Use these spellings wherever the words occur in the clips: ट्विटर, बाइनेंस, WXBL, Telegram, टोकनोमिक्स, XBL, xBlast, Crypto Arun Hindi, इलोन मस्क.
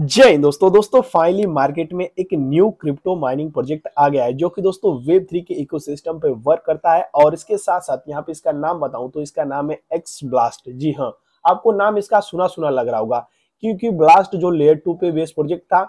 जय दोस्तों finally market में एक न्यू क्रिप्टो माइनिंग प्रोजेक्ट आ गया है जो कि दोस्तों वेब 3 के इकोसिस्टम पे वर्क करता है। और इसके साथ साथ यहाँ पे इसका नाम बताऊं तो इसका नाम है xBlast। जी हाँ, आपको नाम इसका सुना सुना लग रहा होगा क्योंकि ब्लास्ट जो लेयर 2 पे बेस्ड प्रोजेक्ट था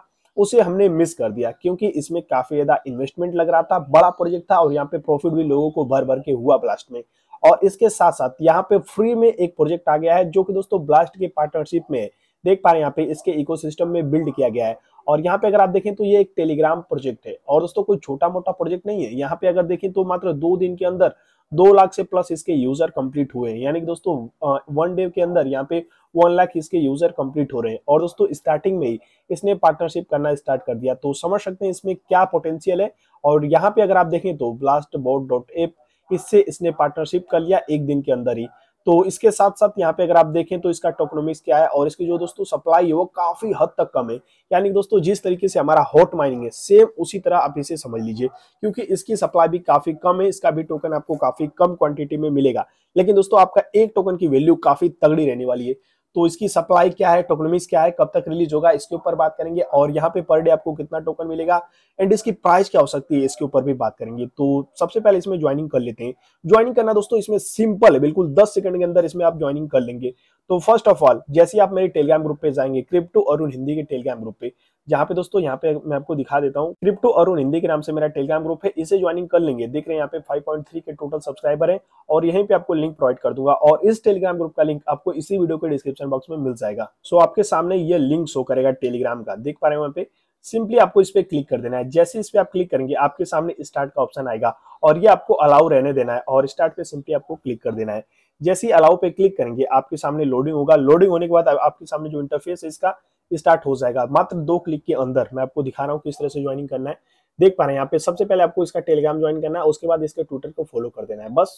उसे हमने मिस कर दिया क्योंकि इसमें काफी ज्यादा इन्वेस्टमेंट लग रहा था, बड़ा प्रोजेक्ट था और यहाँ पे प्रॉफिट भी लोगों को भर भर के हुआ ब्लास्ट में। और इसके साथ साथ यहाँ पे फ्री में एक प्रोजेक्ट आ गया है जो कि दोस्तों ब्लास्ट के पार्टनरशिप में देख पा रहे हैं, यहाँ पे इसके इकोसिस्टम में बिल्ड किया गया है। और यहाँ पे अगर आप देखें तो ये एक टेलीग्राम प्रोजेक्ट है और दोस्तों कोई छोटा मोटा प्रोजेक्ट नहीं है। यहाँ पे अगर देखें तो मात्र 2 दिन के अंदर 2 लाख से प्लस इसके यूजर कंप्लीट हुए हैं, यानी कि दोस्तों 1 डे के अंदर यहाँ पे 1 लाख इसके यूजर कंप्लीट हो रहे हैं। और दोस्तों स्टार्टिंग में ही इसने पार्टनरशिप करना स्टार्ट कर दिया तो समझ सकते हैं इसमें क्या पोटेंशियल है। और यहाँ पे अगर आप देखें तो blastbot.app इससे इसने पार्टनरशिप कर लिया 1 दिन के अंदर ही। तो इसके साथ साथ यहाँ पे अगर आप देखें तो इसका टोकनोमिक्स क्या है और इसकी जो दोस्तों सप्लाई है वो काफी हद तक कम है, यानी दोस्तों जिस तरीके से हमारा हॉट माइनिंग है सेम उसी तरह आप इसे समझ लीजिए क्योंकि इसकी सप्लाई भी काफी कम है, इसका भी टोकन आपको काफी कम क्वांटिटी में मिलेगा। लेकिन दोस्तों आपका एक टोकन की वैल्यू काफी तगड़ी रहने वाली है। तो इसकी सप्लाई क्या है, टोकनोमिक्स क्या है, कब तक रिलीज होगा, इसके ऊपर बात करेंगे। और यहाँ पे पर डे आपको कितना टोकन मिलेगा एंड इसकी प्राइस क्या हो सकती है इसके ऊपर भी बात करेंगे। तो सबसे पहले इसमें ज्वाइनिंग कर लेते हैं। ज्वाइनिंग करना दोस्तों इसमें सिंपल है, बिल्कुल 10 सेकंड के अंदर इसमें आप ज्वाइनिंग कर लेंगे। तो फर्स्ट ऑफ ऑल जैसे ही आप मेरे टेलीग्राम ग्रुप पे जाएंगे, क्रिप्टो अरुण हिंदी के टेलीग्राम ग्रुप पे, जहाँ पे दोस्तों यहाँ पे मैं आपको दिखा देता हूँ, क्रिप्टो अरुण हिंदी के नाम से मेरा टेलीग्राम ग्रुप है, इसे ज्वाइनिंग कर लेंगे। देख रहे हैं यहाँ पे 5.3 के टोटल सब्सक्राइबर हैं और यहीं पे आपको लिंक प्रोवाइड कर दूंगा और इस टेलीग्राम ग्रुप का लिंक आपको इसी वीडियो के डिस्क्रिप्शन बॉक्स में मिल जाएगा। सो आपके सामने ये लिंक शो करेगा टेलीग्राम का, देख पा रहे हैं यहाँ पे। सिंपली आपको इस पे क्लिक कर देना है। जैसे इस पे आप क्लिक करेंगे आपके सामने स्टार्ट का ऑप्शन आएगा और ये आपको अलाउ रहने देना है और स्टार्ट पे सिंपली आपको क्लिक कर देना है। जैसे ही अलाउ पे क्लिक करेंगे आपके सामने लोडिंग होगा, लोडिंग होने के बाद आपके सामने जो इंटरफेस है इसका स्टार्ट हो जाएगा मात्र 2 क्लिक के अंदर। मैं आपको दिखा रहा हूँ किस तरह से ज्वाइनिंग करना है, देख पा रहे हैं यहाँ पे। सबसे पहले आपको इसका टेलीग्राम ज्वाइन करना है, उसके बाद इसके ट्विटर को फॉलो कर देना है। बस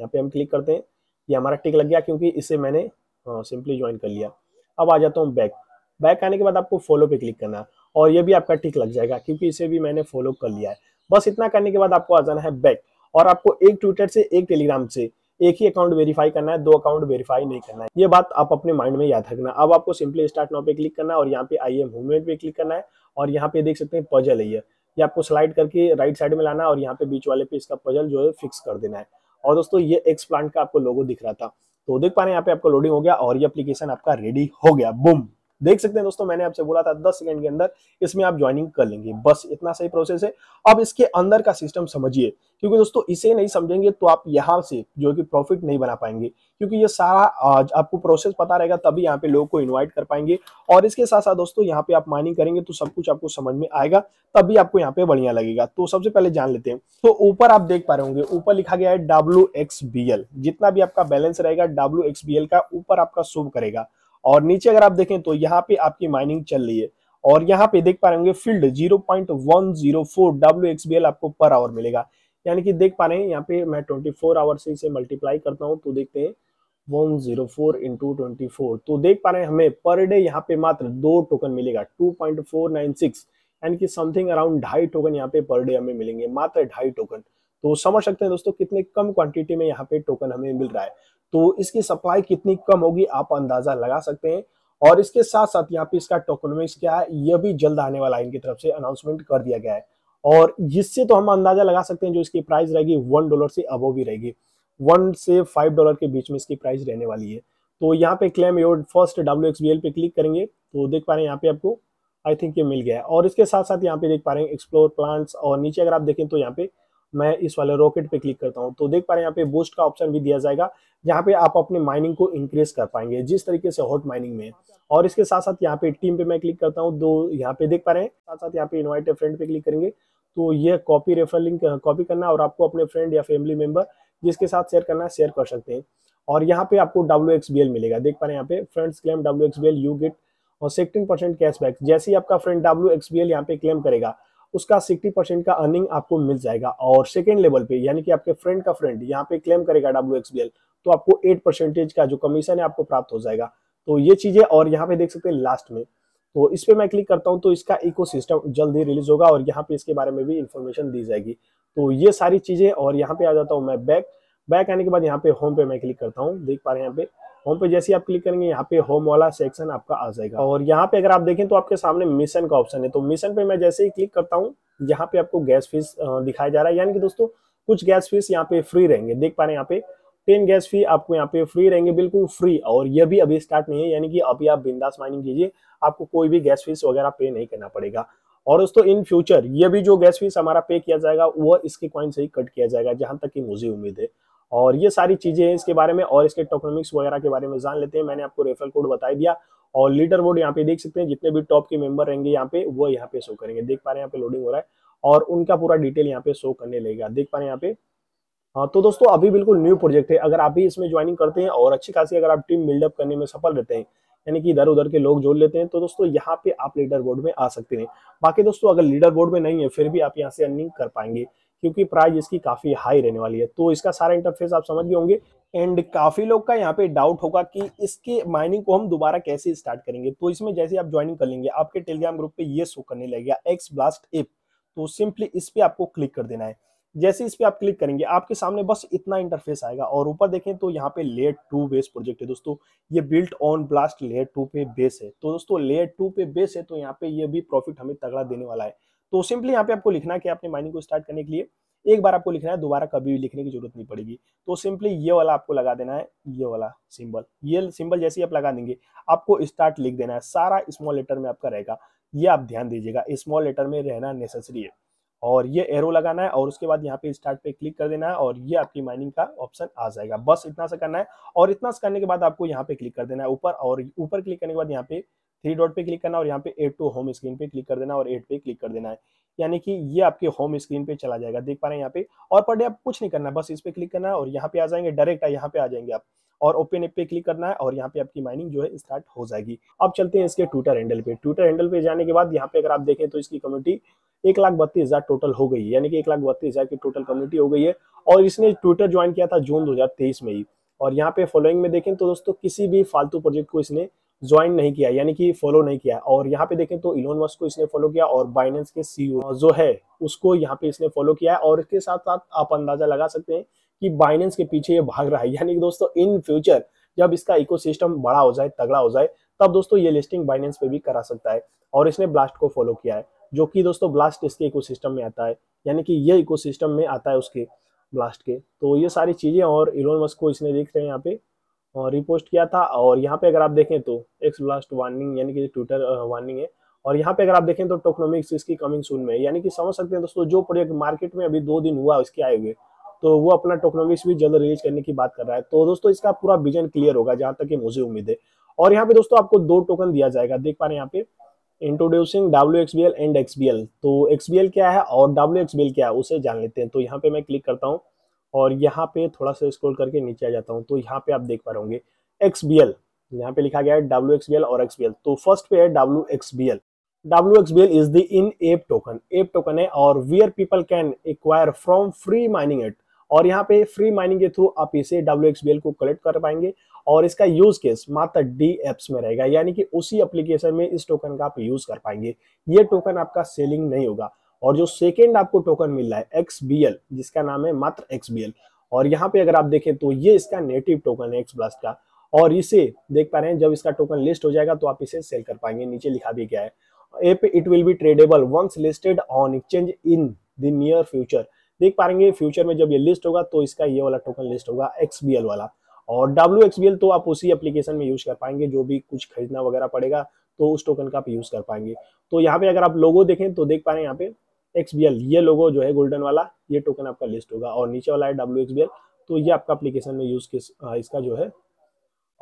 यहाँ पे हम क्लिक करते हैं, ये हमारा टिक लग गया क्योंकि इसे मैंने सिंपली ज्वाइन कर लिया। अब आ जाता हूँ बैक, बैक आने के बाद आपको फॉलो पे क्लिक करना है और ये भी आपका टिक लग जाएगा क्योंकि इसे भी मैंने फॉलो कर लिया है। बस इतना करने के बाद आपको आ जाना है बैक और आपको एक ट्विटर से एक टेलीग्राम से एक ही अकाउंट वेरीफाई करना है, 2 अकाउंट वेरीफाई नहीं करना है, ये बात आप अपने माइंड में याद रखना। अब आपको सिंपली स्टार्ट नाउ पे क्लिक करना है और यहाँ पे आई एम मूवमेंट पे क्लिक करना है और यहाँ पे देख सकते हैं पजल है ये आपको स्लाइड करके राइट साइड में लाना है और यहाँ पे बीच वाले पे इसका पजल जो है फिक्स कर देना है। और दोस्तों ये xBlast का आपको लोगो दिख रहा था तो देख पा रहे हैं यहाँ पे आपको लोडिंग हो गया और ये एप्लीकेशन आपका रेडी हो गया। बूम, देख सकते हैं दोस्तों मैंने आपसे बोला था 10 सेकंड के अंदर इसमें आप ज्वाइनिंग कर लेंगे। बस इतना सही प्रोसेस है। अब इसके अंदर का सिस्टम समझिए क्योंकि दोस्तों इसे नहीं समझेंगे तो आप यहाँ से जो कि प्रॉफिट नहीं बना पाएंगे क्योंकि ये सारा आपको प्रोसेस पता रहेगा तभी यहाँ पे लोगों को इन्वाइट कर पाएंगे। और इसके साथ साथ दोस्तों यहाँ पे आप माइनिंग करेंगे तो सब कुछ आपको समझ में आएगा तभी आपको यहाँ पे बढ़िया लगेगा। तो सबसे पहले जान लेते हैं। तो ऊपर आप देख पा रहे होंगे ऊपर लिखा गया है WXBL, जितना भी आपका बैलेंस रहेगा WXBL का ऊपर आपका शो करेगा। और नीचे अगर आप देखें तो यहाँ पे आपकी माइनिंग चल रही है और यहाँ पे देख पा रहे होंगे फील्ड 0.104 WXBL आपको पर आवर मिलेगा, यानी कि देख पा रहे हैं यहाँ पे मैं 24 आवर से इसे मल्टीप्लाई करता हूँ तो देखते हैं 104 × 24 तो देख पा रहे हैं हमें पर डे यहाँ पे मात्र 2 टोकन मिलेगा 2.496, यानी कि समथिंग अराउंड 2.5 टोकन यहाँ पे पर डे हमें मिलेंगे, मात्र 2.5 टोकन। तो समझ सकते हैं दोस्तों कितने कम क्वांटिटी में यहाँ पे टोकन हमें मिल रहा है। तो इसकी सप्लाई कितनी कम होगी आप अंदाजा लगा सकते हैं। और इसके साथ साथ यहाँ पे इसका टोकनोमिक्स क्या है यह भी जल्द आने वाला है, इनकी तरफ से अनाउंसमेंट कर दिया गया है। और जिससे तो हम अंदाजा लगा सकते हैं जो इसकी प्राइस रहेगी $1 से अबव भी रहेगी, $1 से $5 के बीच में इसकी प्राइस रहने वाली है। तो यहाँ पे क्लेम योर फर्स्ट WXBL पे क्लिक करेंगे तो देख पा रहे हैं यहाँ पे आपको आई थिंक ये मिल गया है। और इसके साथ साथ यहाँ पे देख पा रहे हैं एक्सप्लोर प्लांट्स और नीचे अगर आप देखें तो यहाँ पे मैं इस वाले रॉकेट पे क्लिक करता हूं तो देख पा रहे हैं यहाँ पे बूस्ट का ऑप्शन भी दिया जाएगा जहाँ पे आप अपने माइनिंग को इंक्रीज कर पाएंगे जिस तरीके से हॉट माइनिंग में। और इसके साथ साथ यहाँ पे टीम पे मैं क्लिक करता हूँ दो यहाँ पे देख पा रहे हैं, साथ साथ यहाँ पे इनवाइट अ फ्रेंड पे क्लिक करेंगे तो ये कॉपी रेफर लिंक कॉपी करना और आपको अपने फ्रेंड या फैमिली मेंबर जिसके साथ शेयर करना शेयर कर सकते हैं। और यहाँ पे आपको WXBL मिलेगा, देख पा रहे हैं यहाँ पे friends claim WXBL you get और 16% कैशबैक। जैसे ही आपका फ्रेंड WXBL यहाँ पे क्लेम करेगा उसका 60% का अर्निंग आपको मिल जाएगा। और सेकेंड लेवल पे यानी कि आपके फ्रेंड का फ्रेंड यहाँ पे क्लेम करेगा WXBL तो आपको 8% का जो कमीशन है आपको प्राप्त हो जाएगा। तो ये चीजें और यहाँ पे देख सकते हैं लास्ट में तो इस पे मैं क्लिक करता हूँ तो इसका इकोसिस्टम जल्द ही रिलीज होगा और यहाँ पे इसके बारे में भी इंफॉर्मेशन दी जाएगी। तो ये सारी चीजें और यहाँ पे आ जाता हूँ मैं बैक, बैक आने के बाद यहाँ पे होम पे मैं क्लिक करता हूँ, देख पा रहे हैं यहाँ पे होम पे जैसे आप क्लिक करेंगे यहाँ पे होम वाला सेक्शन आपका आ जाएगा। और यहाँ पे अगर आप देखें तो आपके सामने मिशन का ऑप्शन है, तो मिशन पे मैं जैसे ही क्लिक करता हूँ यहाँ पे आपको गैस फीस दिखाया जा रहा है, यानी कि दोस्तों कुछ गैस फीस यहाँ पे फ्री रहेंगे। देख पा रहे हैं यहाँ पे 10 गैस फी आपको यहाँ पे फ्री रहेंगे, बिल्कुल फ्री। और ये भी अभी स्टार्ट नहीं है, यानी कि अभी आप बिंदास माइनिंग कीजिए, आपको कोई भी गैस फीस वगैरह पे नहीं करना पड़ेगा। और दोस्तों इन फ्यूचर ये भी जो गैस फीस हमारा पे किया जाएगा वो इसके कॉइन से ही कट किया जाएगा, जहां तक कि मुझे उम्मीद है। और ये सारी चीजें हैं इसके बारे में, और इसके टोकनोमिक्स वगैरह के बारे में जान लेते हैं। मैंने आपको रेफरल कोड बता दिया, और लीडर बोर्ड यहाँ पे देख सकते हैं, जितने भी टॉप के मेंबर रहेंगे यहाँ पे वो यहाँ पे शो करेंगे। देख पा रहे हैं यहाँ पे लोडिंग हो रहा है और उनका पूरा डिटेल यहाँ पे शो करने लगेगा। देख पा रहे हैं यहाँ पे। हाँ तो दोस्तों अभी बिल्कुल न्यू प्रोजेक्ट है, अगर आप भी इसमें ज्वाइनिंग करते हैं और अच्छी खासी अगर आप टीम बिल्डअप करने में सफल रहते हैं, यानी कि इधर उधर के लोग जोड़ लेते हैं, तो दोस्तों यहाँ पे आप लीडर बोर्ड में आ सकते हैं। बाकी दोस्तों अगर लीडर बोर्ड में नहीं है फिर भी आप यहाँ से अर्निंग कर पाएंगे, क्योंकि प्राइस इसकी काफी हाई रहने वाली है। तो इसका सारा इंटरफेस आप समझ गए होंगे। एंड काफी लोग का यहाँ पे डाउट होगा कि इसके माइनिंग को हम दोबारा कैसे स्टार्ट करेंगे। तो इसमें जैसे आप ज्वाइनिंग कर लेंगे आपके टेलीग्राम ग्रुप पे ये शो करने लगेगा xBlast ऐप, तो सिंपली इस पे आपको क्लिक कर देना है। जैसे इस पे आप क्लिक करेंगे आपके सामने बस इतना इंटरफेस आएगा, और ऊपर देखें तो यहाँ पे लेयर 2 बेस प्रोजेक्ट है। दोस्तों ये बिल्ट ऑन ब्लास्ट लेयर 2 पे बेस है, तो दोस्तों लेयर 2 पे बेस है तो यहाँ पे ये भी प्रॉफिट हमें तगड़ा देने वाला है। तो सिंपली यहाँ पे आपको लिखना है कि आपने माइनिंग को स्टार्ट करने के लिए एक बार आपको लिखना है, दोबारा कभी भी लिखने की जरूरत नहीं पड़ेगी। तो सिंपली ये वाला आपको लगा देना है, ये वाला सिंबल, ये सिंबल जैसे ही आप लगा देंगे आपको स्टार्ट लिख देना है, सारा स्मॉल लेटर में आपका रहेगा। ये आप ध्यान दीजिएगा, स्मॉल लेटर में रहना नेसेसरी है। और ये एरो लगाना है और उसके बाद यहाँ पे स्टार्ट पे क्लिक कर देना है, और ये आपकी माइनिंग का ऑप्शन आ जाएगा। बस इतना सा करना है, और इतना सा करने के बाद आपको यहाँ पे क्लिक कर देना है ऊपर, और ऊपर क्लिक करने के बाद यहाँ पे 3 डॉट पे क्लिक करना है, और यहाँ पे 8 टू होम स्क्रीन पे क्लिक कर देना और 8 पे क्लिक कर देना है, यानी कि ये आपके होम स्क्रीन पे चला जाएगा। देख पा रहे हैं यहाँ पे। और पर डे आप कुछ नहीं करना है, बस इस पे क्लिक करना है और यहाँ पे आ जाएंगे, डायरेक्ट यहाँ पे आ जाएंगे आप, और ओपन ऐप पे क्लिक करना है और यहाँ पे आपकी माइनिंग जो है स्टार्ट हो जाएगी। अब चलते हैं इसके ट्विटर हैंडल पे। ट्विटर हैंडल पे जाने के बाद यहाँ पे अगर आप देखें तो इसकी कम्युनिटी 1,32,000 टोटल हो गई है, यानी कि 1,32,000 की टोटल कम्युनिटी हो गई है। और इसने ट्विटर ज्वाइन किया था जून 2023 में ही। और यहाँ पे फॉलोइंग में देखें तो दोस्तों किसी भी फालतू प्रोजेक्ट को इसने ज्वाइन नहीं किया, यानी कि फॉलो नहीं किया। और यहाँ पे देखें तो इलोन मस्क को इसने फॉलो किया, और बाइनेंस के सीईओ जो है उसको यहाँ पे इसने फॉलो किया है। और इसके साथ साथ आप अंदाजा लगा सकते हैं कि बाइनेंस के पीछे ये भाग रहा है, यानी कि दोस्तों इन फ्यूचर जब इसका इकोसिस्टम बड़ा हो जाए, तगड़ा हो जाए, तब दोस्तों ये लिस्टिंग बाइनेंस पे भी करा सकता है। और इसने ब्लास्ट को फॉलो किया है, जो कि दोस्तों ब्लास्ट इसके इकोसिस्टम में आता है, यानी कि ये इकोसिस्टम में आता है उसके ब्लास्ट के। तो ये सारी चीजें, और इलोन मस्क को इसने देख रहे हैं यहाँ पे और रिपोस्ट किया था। और यहाँ पे अगर आप देखें तो xBlast वार्निंग, यानी कि ट्विटर वार्निंग है। और यहाँ पे अगर आप देखें तो टोकनोमिक्स इसकी कमिंग सून में, यानी कि समझ सकते हैं दोस्तों जो प्रोजेक्ट मार्केट में अभी 2 दिन हुआ उसके आए हुए, तो वो अपना टोकनोमिक्स भी जल्द रिलीज करने की बात कर रहा है। तो दोस्तों इसका पूरा विजन क्लियर होगा, जहां तक कि मुझे उम्मीद है। और यहाँ पे दोस्तों आपको 2 टोकन दिया जाएगा। देख पा रहे हैं यहाँ पे, इंट्रोड्यूसिंग WXBL एंड XBL। तो XBL क्या है और WXBL क्या है उसे जान लेते हैं। तो यहाँ पे मैं क्लिक करता हूँ और यहाँ पे थोड़ा सा स्क्रॉल करके नीचे आ जाता हूँ। तो यहाँ पे आप देख पा रहे होंगे XBL, यहाँ पे लिखा गया है WXBL और XBL। तो फर्स्ट पे है WXBL। WXBL is the in app token, app token है, और where people can acquire from free mining it. और यहाँ पे फ्री माइनिंग के थ्रू आप इसे WXBL को कलेक्ट कर पाएंगे। और इसका यूज केस मात्र डी एप्स में रहेगा, यानी कि उसी एप्लीकेशन में इस टोकन का आप यूज कर पाएंगे। ये टोकन आपका सेलिंग नहीं होगा। और जो सेकेंड आपको टोकन मिल रहा है XBL, जिसका नाम है मात्र XBL। और यहाँ पे अगर आप देखें तो ये इसका नेटिव टोकन है xBlast का। और इसे देख पा रहे हैं, जब इसका टोकन लिस्ट हो जाएगा तो आप इसे सेल कर पाएंगे। नीचे लिखा भी गया है app it will be tradable once listed on exchange in the near future. देख पाएंगे फ्यूचर में जब ये लिस्ट होगा तो इसका ये वाला टोकन लिस्ट होगा XBL वाला। और WXBL तो आप उसी एप्लीकेशन में यूज कर पाएंगे, जो भी कुछ खरीदना वगैरह पड़ेगा तो उस टोकन का आप यूज कर पाएंगे। तो यहाँ पे अगर आप लोगो देखें तो देख पा रहे हैं यहाँ पे XBL, ये लोगो जो है गोल्डन वाला, ये टोकन आपका लिस्ट होगा। और नीचे वाला है WXBL, तो ये आपका एप्लीकेशन में यूज इसका जो है।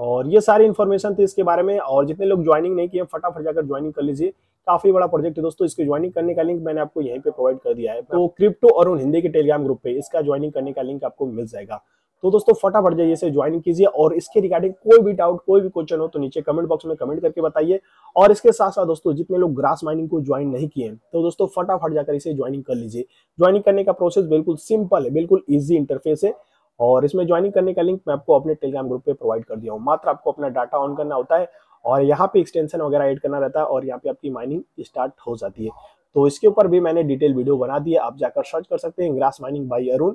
और ये सारी इन्फॉर्मेशन थी इसके बारे में। और जितने लोग ज्वाइनिंग नहीं किए फटाफट जाकर ज्वाइनिंग कर लीजिए, काफी बड़ा प्रोजेक्ट है दोस्तों। इसके ज्वाइनिंग करने का लिंक मैंने आपको यहीं पे प्रोवाइड कर दिया है। तो क्रिप्टो अरुण हिंदी के टेलीग्राम ग्रुप पे इसका ज्वाइनिंग करने का लिंक आपको मिल जाएगा। तो दोस्तों फटाफट जाइए इसे ज्वाइन कीजिए। और इसके रिगार्डिंग कोई भी डाउट, कोई भी क्वेश्चन हो तो नीचे कमेंट बॉक्स में कमेंट करके बताइए। और इसके साथ साथ दोस्तों जितने लोग ग्रास माइनिंग को ज्वाइन नहीं किए तो दोस्तों फटाफट जाकर इसे ज्वाइनिंग कर लीजिए। ज्वाइनिंग करने का प्रोसेस बिल्कुल सिंपल है, बिल्कुल ईजी इंटरफेस है। और इसमें ज्वाइनिंग करने का लिंक मैं आपको अपने टेलीग्राम ग्रुप पे प्रोवाइड कर दिया हूँ। मात्र आपको अपना डाटा ऑन करना होता है और यहाँ पे एक्सटेंशन वगैरह ऐड करना रहता है और यहाँ पे आपकी माइनिंग स्टार्ट हो जाती है। तो इसके ऊपर भी मैंने डिटेल वीडियो बना दी है, आप जाकर सर्च कर सकते हैं ग्रास माइनिंग बाय अरुण।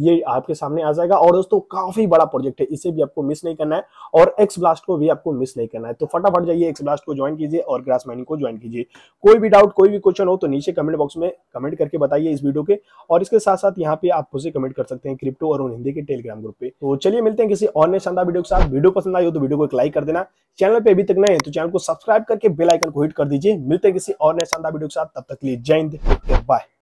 ये आपके सामने आ जाएगा। और दोस्तों काफी बड़ा प्रोजेक्ट है, इसे भी आपको मिस नहीं करना है और xBlast को भी आपको मिस नहीं करना है। तो फटाफट जाइए xBlast को ज्वाइन कीजिए और ग्रास माइनिंग को ज्वाइन कीजिए। कोई भी डाउट कोई भी क्वेश्चन हो तो नीचे कमेंट बॉक्स में कमेंट करके बताइए इस वीडियो के, और इसके साथ साथ यहाँ पे आप मुझे कमेंट कर सकते हैं क्रिप्टो अरुण हिंदी के टेलीग्राम ग्रुप पे। तो चलिए मिलते हैं किसी और नए शानदार वीडियो के साथ। वीडियो पसंद आई हो तो वीडियो को एक लाइक कर देना, चैनल पे अभी तक नए हैं तो चैनल को सब्सक्राइब करके बेल आइकन को हिट कर दीजिए। मिलते हैं किसी और नए शानदार वीडियो के साथ, तब तक के लिए जय हिंद बाय।